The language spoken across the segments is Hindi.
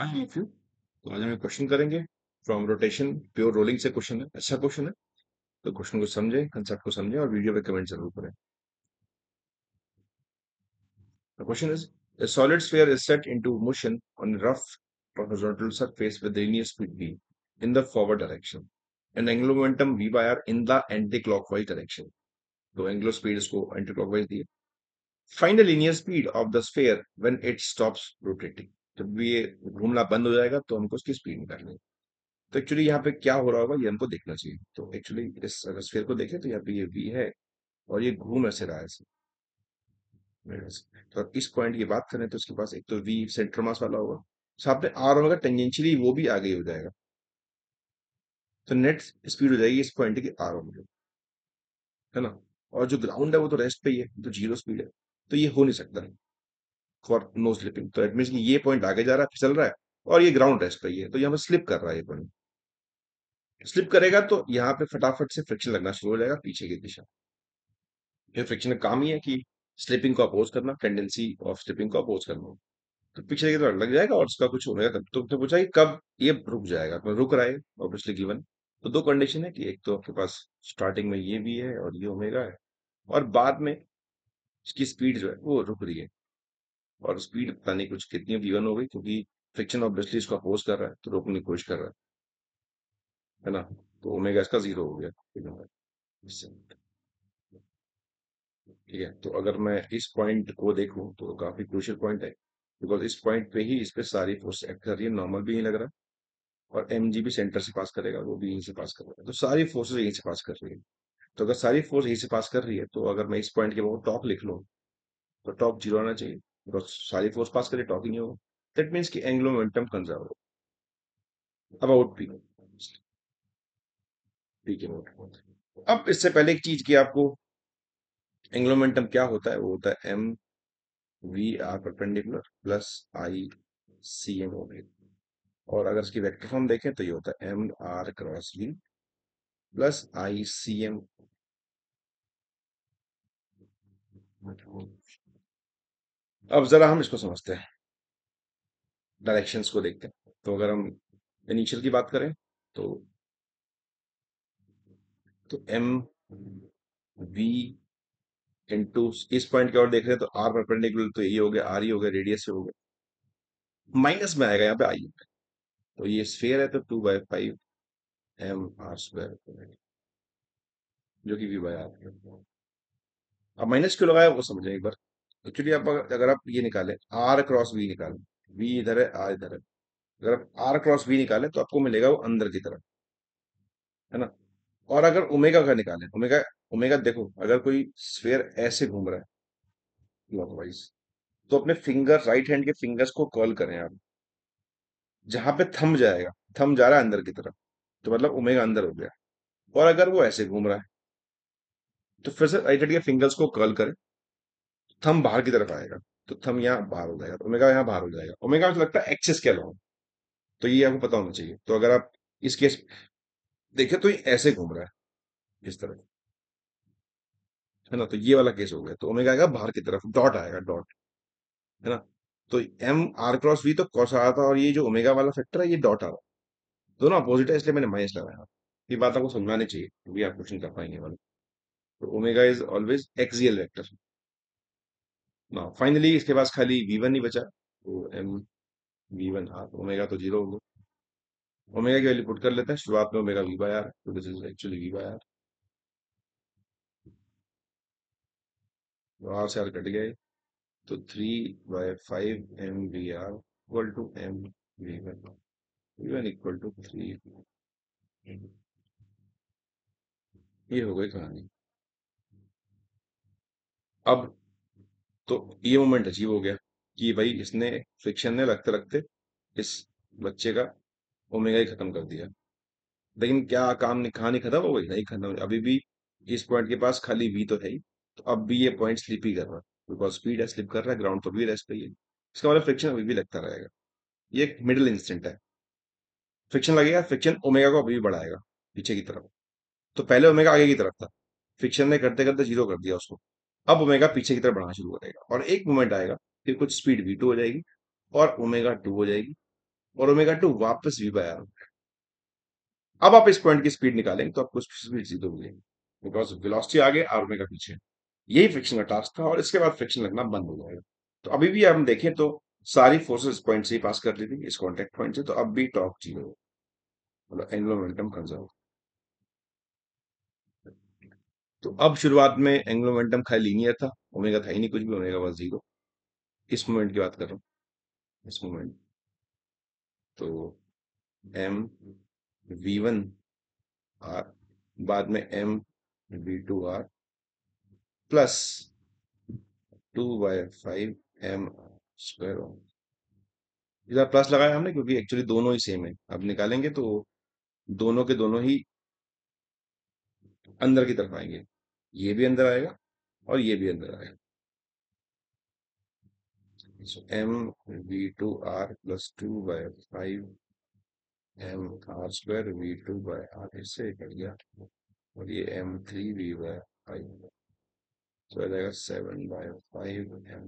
I am with you. तो आज हम एक क्वेश्चन करेंगे फ्रॉम रोटेशन, प्योर रोलिंग से क्वेश्चन है, अच्छा क्वेश्चन है। तो क्वेश्चन को समझें, कंसेप्ट को समझें और वीडियो पे कमेंट जरूर करें। The question is, a solid sphere is set into motion on a rough horizontal surface with linear speed v in the forward direction and angular momentum v by r in the anti-clockwise direction. तो angular speed इसको anti-clockwise दिए। Find the linear speed of the sphere when it stops rotating. जब भी ये घूमना बंद हो जाएगा तो हमको उसकी स्पीड निकालनी है। तो एक्चुअली यहाँ पे क्या हो रहा होगा ये हमको देखना चाहिए। तो एक्चुअली इस अगर स्फीयर को देखें तो यहाँ पे ये v है और ये घूम ऐसे रहा है ऐसे। तो इस पॉइंट की बात करें तो उसके पास एक तो v सेंटर मास वाला होगा, साथ में r होगा टेंजेंशियली, वो भी आगे हो जाएगा। तो नेट स्पीड हो जाएगी इस पॉइंट की r ओमेगा, है ना। और जो ग्राउंड है वो तो रेस्ट पे ही है, तो जीरो स्पीड है, तो ये हो नहीं सकता है फॉर नो स्लिपिंग। तो इट मींस कि ये पॉइंट आगे जा रहा है, फिसल रहा है और ये ग्राउंड रेस्ट पे ही है, तो यहाँ पे स्लिप कर रहा है। ये पॉइंट स्लिप करेगा तो यहाँ पे फटाफट से फ्रिक्शन लगना शुरू हो जाएगा पीछे की दिशा। ये फ्रिक्शन का काम ही है कि स्लिपिंग को अपोज करना, टेंडेंसी ऑफ स्लिपिंग को अपोज करना। तो पिछले की तरफ लग जाएगा और उसका कुछ होने का तो पूछा कि कब ये रुक जाएगा, तो रुक रहा है ऑब्वियसली गिवन। तो दो कंडीशन है कि एक तो आपके पास स्टार्टिंग में ये भी है और ये ओमेगा है और बाद में इसकी स्पीड जो है वो रुक रही है और स्पीड पता नहीं कुछ कितनी अब गिवन हो गई, क्योंकि फ्रिक्शन ऑब्वियसली इसको अपोज कर रहा है तो रोकने की कोशिश कर रहा है ना। तो ओमेगा इसका जीरो हो गया, ठीक है। तो अगर मैं इस पॉइंट को देखूं तो काफी क्रूशियल पॉइंट है, बिकॉज इस पॉइंट पे ही इस पे सारी फोर्स एक्ट कर रही है। नॉर्मल भी नहीं लग रहा और mg भी सेंटर से पास करेगा, वो भी यहीं से पास कर रहा है, तो सारी फोर्सेस यहीं से पास कर रही है। तो अगर सारी फोर्स यहीं से पास कर रही है तो अगर मैं इस पॉइंट के बाद टॉप लिख लूँ तो टॉप जीरो आना चाहिए, बिकॉज सारी फोर्स पास करे, टॉप ही नहीं होगा। दैट मीन्स की एंगुलर मोमेंटम कंजर्व होगा अबाउट पी, पी के मोमेंटम। अब इससे पहले एक चीज की आपको एंगुलर मोमेंटम क्या होता है, वो होता है M we R perpendicular plus I C M omega. और अगर इसकी वेक्टर फॉर्म देखें तो ये होता है M R cross we plus I C M. अब जरा हम इसको समझते हैं, डायरेक्शंस को देखते हैं। तो अगर हम इनिशियल की बात करें तो एम वी इनटू इस पॉइंट की ओर देख रहे हैं तो आर परपेंडिकुलर तो यही हो गया, आर ही हो गया, रेडियस से हो गया, माइनस में आएगा यहाँ पे आई। तो ये स्फीयर है तो 2/5 एम आर स्क्वायर जो कि v बाय आर। अब माइनस क्यों लगाया वो समझें एक बार। एक्चुअली आप अगर आप ये निकालें आर क्रॉस v निकालें, v इधर है आर इधर है, अगर आप आर क्रॉस v निकालें तो आपको मिलेगा वो अंदर की तरफ, है ना। और अगर ओमेगा का निकालें, ओमेगा देखो अगर कोई स्फीयर ऐसे घूम रहा है क्लॉकवाइज तो अपने फिंगर राइट हैंड के फिंगर्स को कर्ल करें आप, जहां पे थम जाएगा, थम जा रहा है अंदर की तरफ तो मतलब ओमेगा अंदर हो गया। और अगर वो ऐसे घूम रहा है तो फिर से राइट हैंड के फिंगर्स को कर्ल करें, थम बाहर की तरफ आएगा तो थम यहाँ बाहर हो जाएगा, ओमेगा यहाँ बाहर हो जाएगा। ओमेगा मुझे लगता है एक्सेस के अलावा, तो ये आपको पता होना चाहिए। तो अगर आप इस केस देखें तो ये ऐसे घूम रहा है इस तरफ, है ना, तो ये वाला केस हो गया। तो ओमेगा आएगा बाहर की तरफ, डॉट आएगा, डॉट, है ना। तो एम आर क्रॉस वी तो कॉस आ रहा था और ये जो ओमेगा वाला फैक्टर है ये डॉट आ रहा है, दोनों अपोजिट है इसलिए मैंने माइनस लगाया। ये बात आपको समझानी चाहिए क्योंकि आप क्वेश्चन कर पाएंगे वाला। तो omega is always axial vector. ना फाइनली इसके पास खाली v1 ही बचा, तो एम v1 आर, ओमेगा तो जीरो होगा। ओमेगा की वैल्यू पुट कर लेते हैं, शुरुआत में ओमेगा v बाय r, तो this is actually v by r। तो आर से आर कट गए तो 3/5 M we are equal to M we one, we one equal to 3। ये हो गई कहानी। अब तो ये मोमेंट अचीव हो गया कि भाई इसने फ्रिक्शन ने लगते लगते इस बच्चे का ओमेगा ही खत्म कर दिया। लेकिन क्या काम कहानी खत्म हो गई? नहीं खत्म, अभी भी इस पॉइंट के पास खाली वी तो है ही। तो अब भी ये पॉइंट स्लिप ही कर रहा है बिकॉज स्पीड है, स्लिप कर रहा है, ग्राउंड पर भी रेस्ट पे ही है। इसका मतलब फ्रिक्शन अभी भी लगता रहेगा। ये एक मिडिल इंस्टेंट है, फ्रिक्शन लगेगा, फ्रिक्शन ओमेगा को अभी भी बढ़ाएगा पीछे की तरफ। तो पहले ओमेगा आगे की तरफ था, फ्रिक्शन ने करते करते जीरो कर दिया उसको, अब ओमेगा पीछे की तरफ बढ़ाना शुरू करेगा और एक मोमेंट आएगा फिर कुछ स्पीड v2 हो जाएगी और ओमेगा 2 हो जाएगी और ओमेगा टू वापस वी बाय आर। अब आप इस पॉइंट की स्पीड निकालेंगे तो आपको स्पीड जीरो मिलेगी बिकॉज वेलोसिटी आगे और ओमेगा पीछे। यही फ्रिक्शन का टास्क था और इसके बाद फ्रिक्शन लगना बंद हो जाएगा। तो अभी भी हम देखें तो सारी फोर्सेस पॉइंट से ही पास कर ली थी इस कॉन्टेक्ट पॉइंट से, तो अब भी टॉर्क जीरो, मतलब एंगुलर मोमेंटम कंजर्व। तो अब शुरुआत में एंगुलर मोमेंटम खाली लीनियर था, ओमेगा था ही नहीं कुछ भी, ओमेगा बस जीरो। इस मोमेंट की बात कर रहा हूँ, इस मोमेंट। तो एम वी वन आर, बाद में M we two are plus 2/5 M square. इधर प्लस लगाया हमने क्योंकि एक्चुअली दोनों ही सेम है। अब निकालेंगे तो दोनों के दोनों ही अंदर की तरफ आएंगे, ये भी अंदर आएगा और ये भी अंदर आएगा। M we two are plus 2/5 M are square we two by R, इससे कट गया और ये m3 वी बाय 5 तो आ जाएगा 7/5 M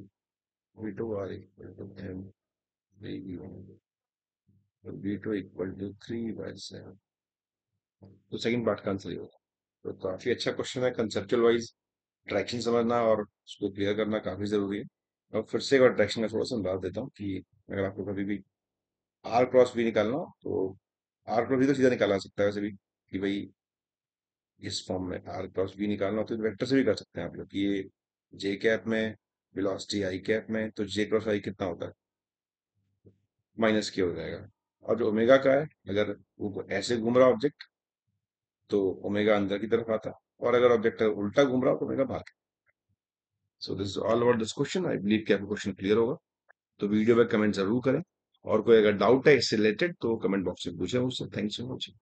we two are equal to m3 V one we two equal to 3/7। तो सेकंड पार्ट का आंसर ये होगा। तो काफी अच्छा क्वेश्चन है, कंसेप्चुअल वाइज ट्रैक्शन समझना और उसको क्लियर करना काफी जरूरी है। और फिर से एक बार ट्रैक्शन का थोड़ा सा अंदाज देता हूँ कि अगर आपको कभी भी आर क्रॉस भी निकालना हो तो आर क्रॉस भी तो सीधा निकाला सकता है वैसे भी, कि भाई इस फॉर्म में आर क्रॉस भी निकालना हो तो वेक्टर से भी कर सकते हैं आप लोग। ये जे कैप में वेलोसिटी आई कैप में, तो जे क्रॉस आई कितना होता है, माइनस के हो जाएगा। और जो ओमेगा का है, अगर वो ऐसे घूम रहा ऑब्जेक्ट तो ओमेगा अंदर की तरफ आता, और अगर ऑब्जेक्ट उल्टा घूम रहा हो तो ओमेगा बाहर। So this is all about this question. I believe कि आपको क्वेश्चन क्लियर होगा। तो वीडियो में कमेंट जरूर करें और कोई अगर डाउट है इससे रिलेटेड तो कमेंट बॉक्स में पूछें मुझसे। Thanks for watching.